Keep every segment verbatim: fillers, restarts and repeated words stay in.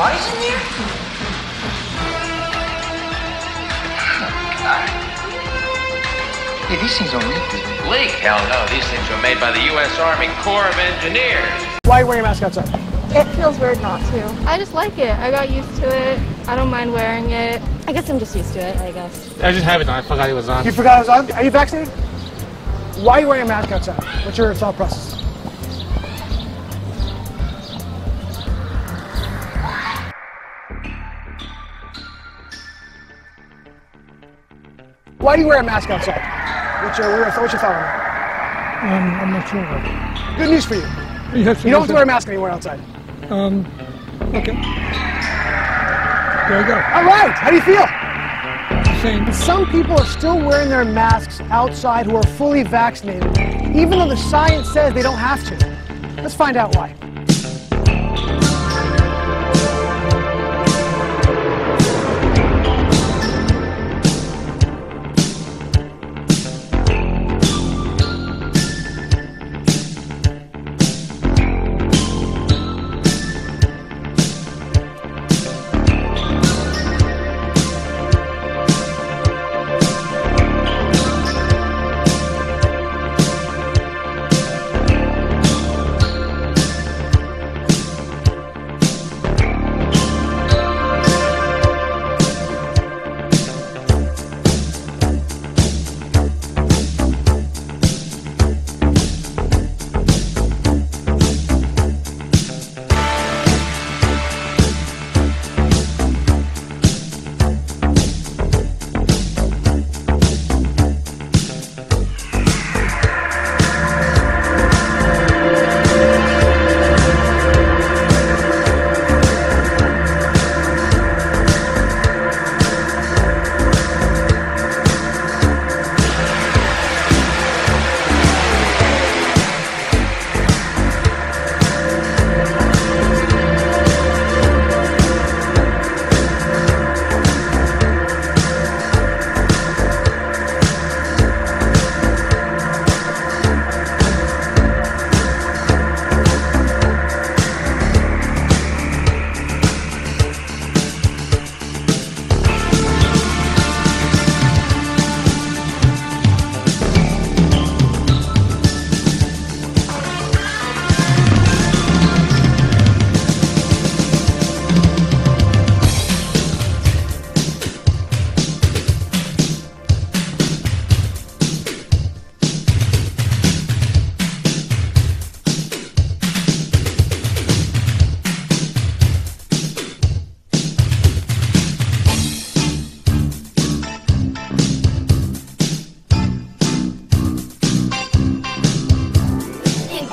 bodies in there? Hey, these things don't leak. Leak? Hell no. These things are made by the U S Army Corps of Engineers. Why are you wearing a mask outside? It feels weird not to. I just like it. I got used to it. I don't mind wearing it. I guess I'm just used to it, I guess. I just have it on. I forgot it was on. You forgot it was on? Are you vaccinated? Why are you wearing a mask outside? What's your thought process? Why do you wear a mask outside? What's your, what's your thought on that? Um, I'm not sure. Good news for you. You, have you don't have to wear a mask anywhere outside. Um, okay. There we go. All right, how do you feel? Same. Some people are still wearing their masks outside who are fully vaccinated, even though the science says they don't have to. Let's find out why.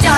No,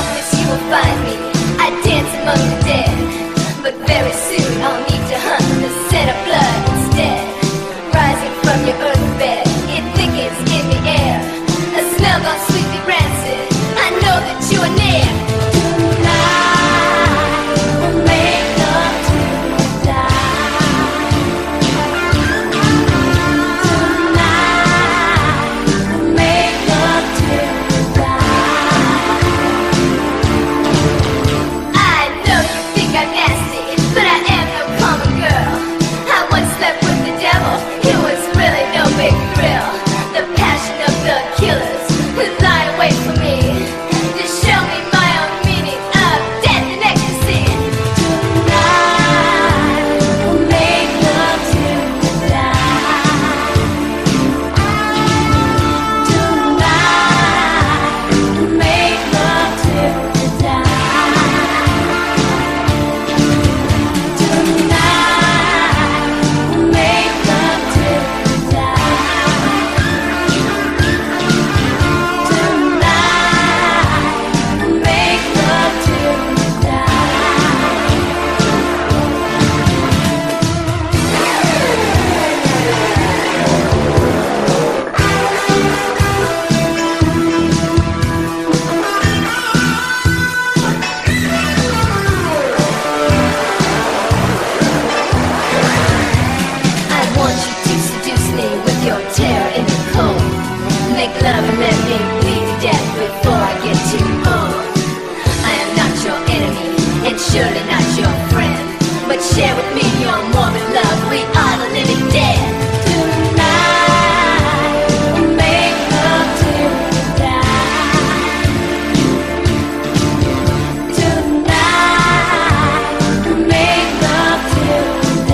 but share with me your Mormon love. We are the living dead. Tonight we'll make love till we die. Tonight we'll make love till we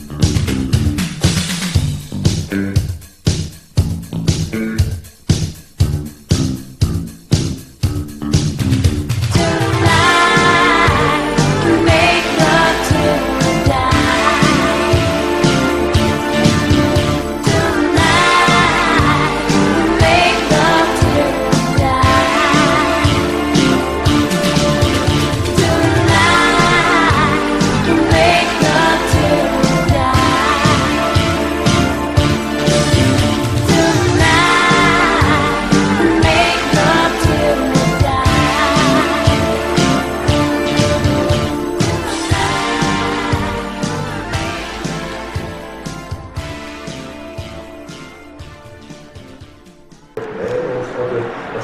das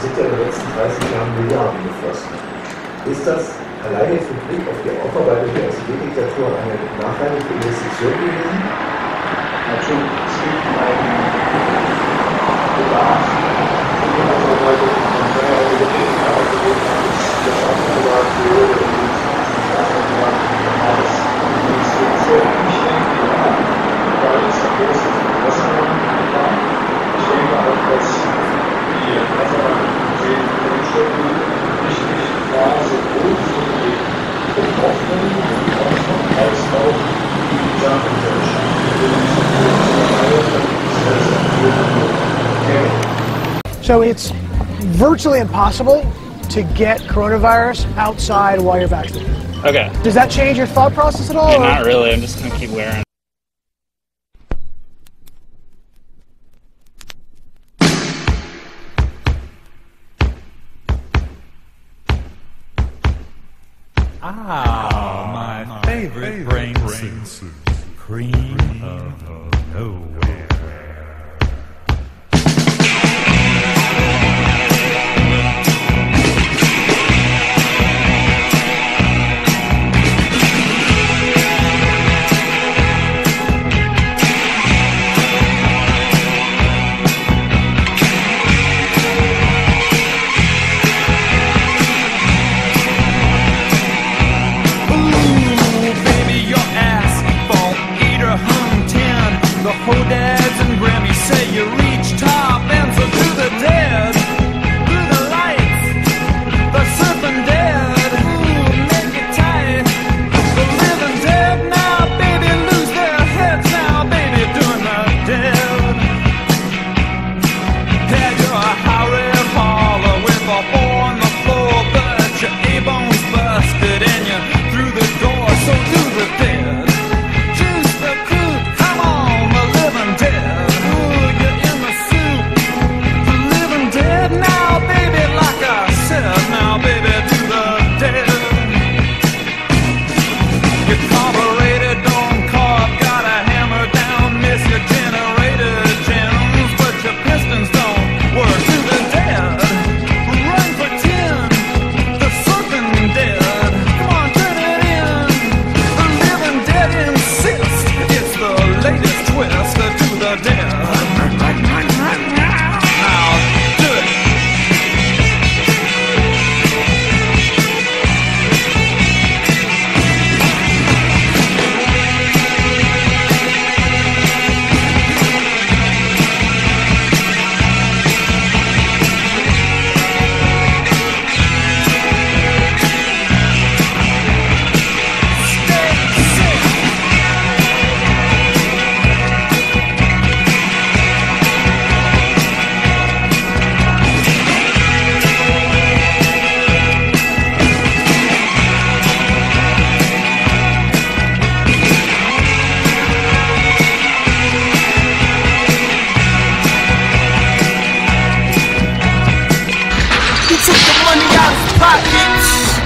sind ja in den letzten dreißig Jahren Milliarden geflossen. Ist das alleine für den Blick auf die Aufarbeitung der S E D-Diktatur eine nachhaltige Investition gewesen? Natürlich, es gibt einen Bedarf, den man heute von seiner Regierung ausgewählt hat, ist der Aufarbeitung für die Staatsverwaltung als Investition. Ich denke, ja, da ist ein großes Interesse da. Ich denke auch, dass die Erfahrung nicht klar sowohl für die Betroffenen als auch die gesamte Gesellschaft. So it's virtually impossible to get coronavirus outside while you're vaccinated. Okay. Does that change your thought process at all? Yeah, not really. I'm just going to keep wearing. Ah, my, my favorite, favorite brain, brain soup, cream, cream of nowhere.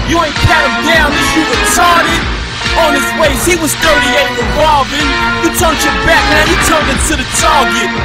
You ain't pat him down, is you retarded? On his waist, he was thirty-eight revolving. You turned your back, now you turned into the target.